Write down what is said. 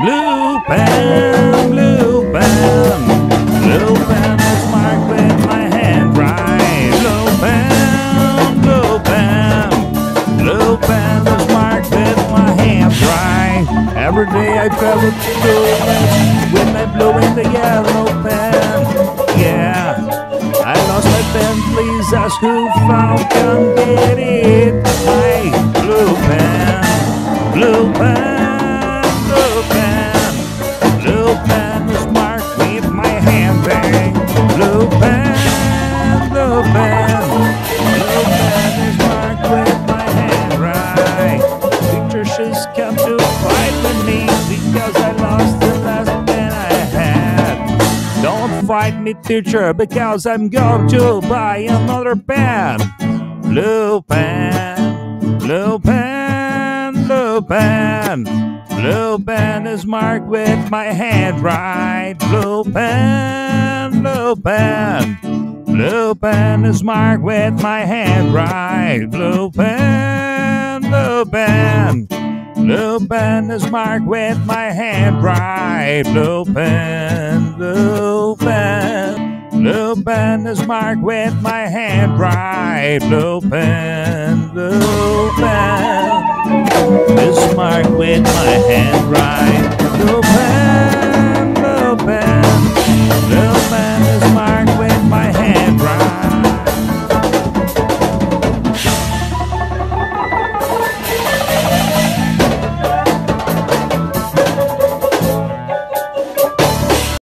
Blue pen, blue pen, blue pen is marked with my hand right. Blue pen, blue pen, blue pen is marked with my hand right. Every day I travel to blue with my blue and the yellow pen. Yeah, I lost my pen, please ask who found can get it. My blue pen, blue pen. Come to fight with me because I lost the last pen I had. Don't fight me, teacher, because I'm going to buy another pen. Blue pen, blue pen, blue pen, blue pen is marked with my hand right. Blue pen, blue pen, blue pen is marked with my hand right. Blue pen, blue pen. Blue pen is marked with my hand right. Blue pen, blue pen, blue pen is marked with my hand right. Blue pen, blue pen is marked with my hand right. Blue pen.